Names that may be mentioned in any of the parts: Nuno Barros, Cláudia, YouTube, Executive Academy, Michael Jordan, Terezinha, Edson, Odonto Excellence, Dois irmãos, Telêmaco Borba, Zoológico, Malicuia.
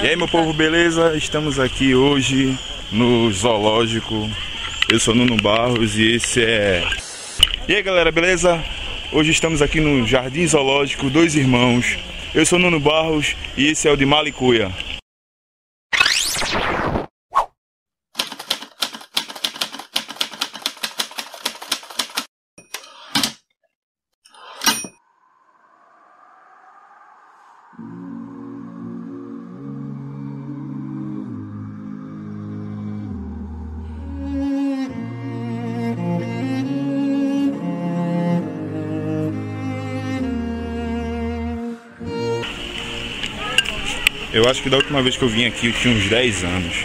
E aí, meu povo, beleza? Estamos aqui hoje no zoológico. Eu sou Nuno Barros e esse é... E aí, galera, beleza? Hoje estamos aqui no Jardim Zoológico Dois Irmãos. Eu sou Nuno Barros e esse é o de Malicuia. Eu acho que da última vez que eu vim aqui eu tinha uns 10 anos.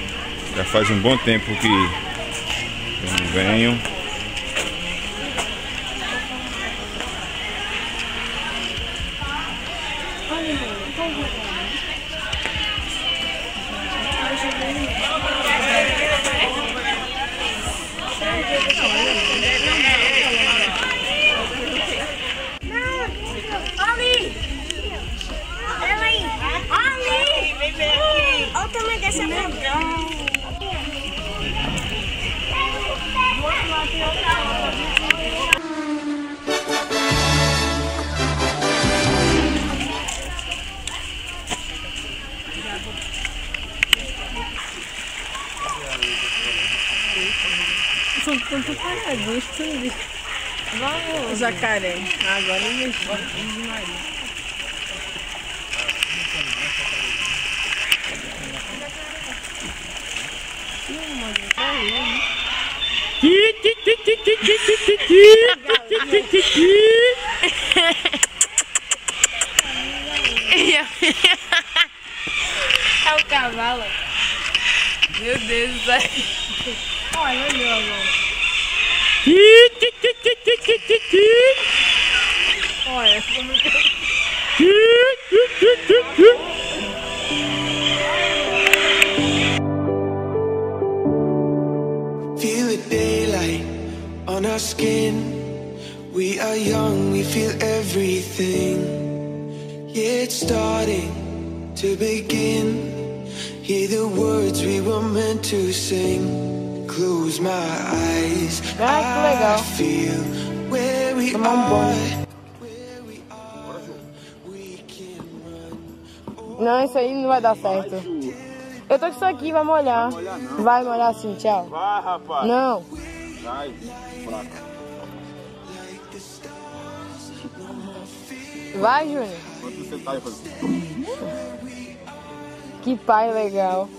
Já faz um bom tempo que eu não venho. São tanto paradinhos, tudo isso. Vamos, jacaré. Agora ele vai. É o cavalo. Meu Deus do céu. Olha, olha, olha. Olha, ficou muito... On our skin, we are young, we feel everything. Yeah, it's starting to begin. Hear the words we were meant to sing. Close my eyes, I feel where we are. Where we are, we can run. Não, isso aí não vai dar certo. Eu tô com isso aqui, vai molhar. Vai molhar sim, tchau. Vai, rapaz. Não. Vai, fraca. Vai, Júnior. Quando você tá aí fazendo. Que pai legal.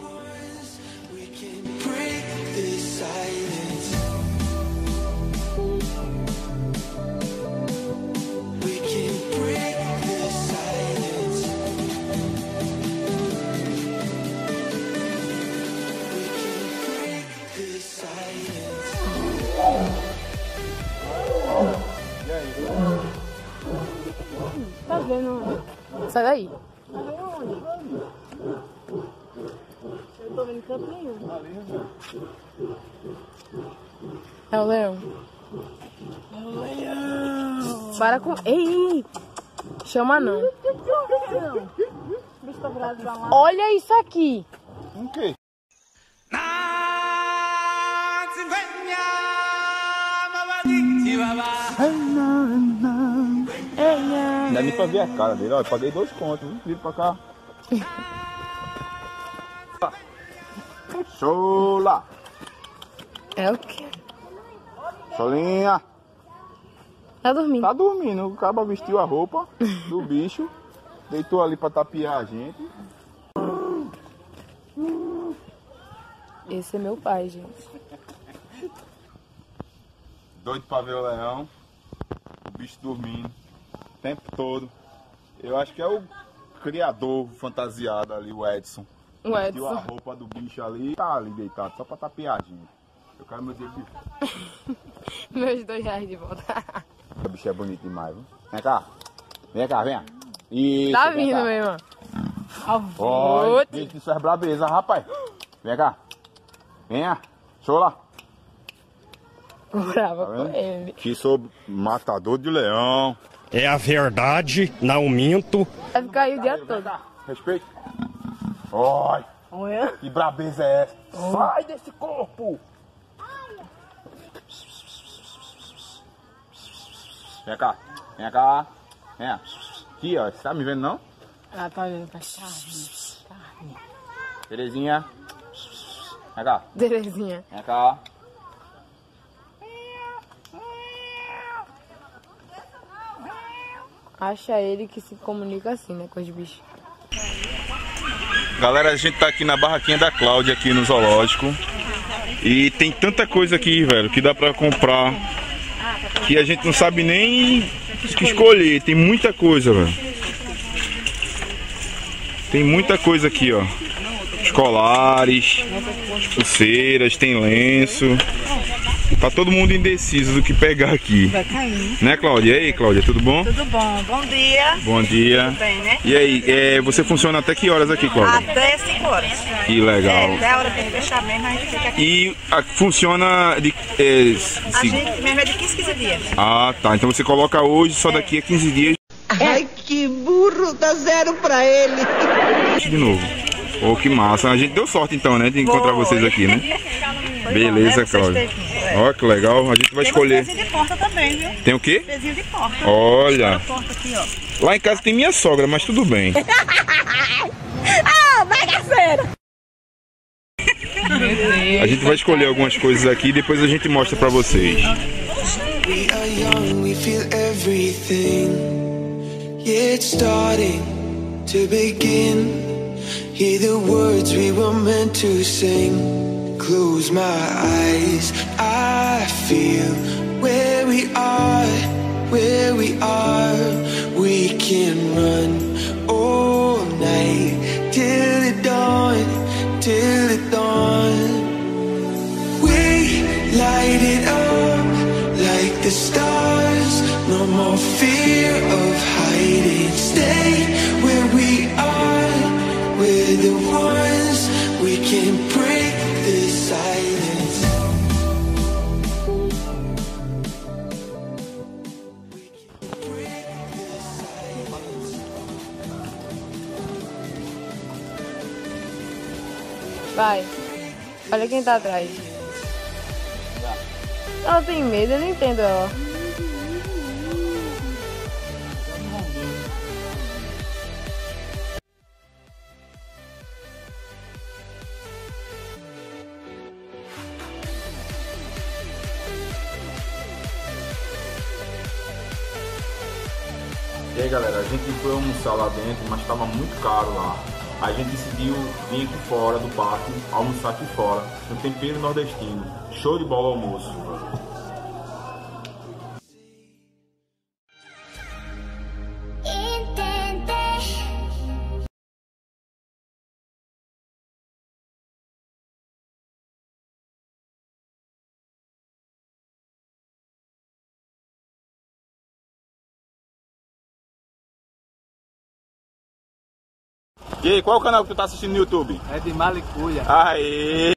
Tá vendo? Sai daí. Tá vendo onde? Eu tô vendo campo nenhum. É o leão. É o leão. Para com... Ei! Chama não. Olha isso aqui. O quê? Não dá nem pra ver a cara dele, ó, eu paguei 2 contos, hein? Vim pra cá. Chola! É o quê? Cholinha! Tá dormindo. Tá dormindo, o cara vestiu a roupa do bicho, deitou ali pra tapear a gente. Esse é meu pai, gente. Doido pra ver o leão, o bicho dormindo. O tempo todo. Eu acho que é o criador fantasiado ali, o Edson. O Edson. Vestiu a roupa do bicho ali, tá ali deitado, só pra tapear, gente. Eu quero meu dinheiro de volta. Meus 2 reais de volta. O bicho é bonito demais, viu? Vem cá. Vem cá, vem. Isso, tá vindo, meu irmão. Oi, gente, isso é brabeza, rapaz. Vem cá. Venha. Chola. Brava com ele. Que sou matador de leão. É a verdade, não minto. Vai ficar aí o dia todo. Respeito. Olha. Olha. Que brabeza é essa? Olha. Sai desse corpo. Olha. Vem cá. Vem cá. Vem. Aqui, ó. Você tá me vendo, não? Ela tá olhando pra carne. Terezinha. Vem cá. Terezinha. Vem cá. Acha ele que se comunica assim, né, com os bichos. Galera, a gente tá aqui na barraquinha da Cláudia, aqui no zoológico. E tem tanta coisa aqui, velho, que dá pra comprar, que a gente não sabe nem escolher. Tem muita coisa, velho. Tem muita coisa aqui, ó. Os colares, pulseiras, tem lenço. Tá todo mundo indeciso do que pegar aqui. Vai cair. Né, Cláudia? E aí, Cláudia, tudo bom? Tudo bom. Bom dia. Bom dia. Tudo bem, né? E aí, você funciona até que horas aqui, Cláudia? Até 5 horas. Que legal. É, até a hora de fechar mesmo, a gente fica aqui. E funciona de... a gente mesmo é de 15 a 15 dias. Ah, tá. Então você coloca hoje, só daqui a 15 dias. Ai, que burro. Dá zero pra ele. De novo. Oh, que massa. A gente deu sorte, então, né, de encontrar vocês aqui, né? Beleza, Cláudia. Ó, que legal. A gente vai escolher. Tem um pezinho de porta também, viu? Tem o quê? Pezinho de porta. Olha. Lá em casa tem minha sogra, mas tudo bem. Ah, bagaceira! A gente vai escolher algumas coisas aqui e depois a gente mostra pra vocês. Close my eyes, I feel where we are, we can run all night, till it dawn, we light it up, like the stars, no more fear of hiding, stay where we are, we're the ones, we can break this silence. Vai, olha quem tá atrás. Ela tem medo, eu não entendo ela. E aí, galera, a gente foi almoçar lá dentro, mas estava muito caro lá. A gente decidiu vir aqui fora do parque, almoçar aqui fora, no tempero nordestino. Show de bola o almoço. E aí, qual é o canal que tu tá assistindo no YouTube? É de Malicuia. Aê!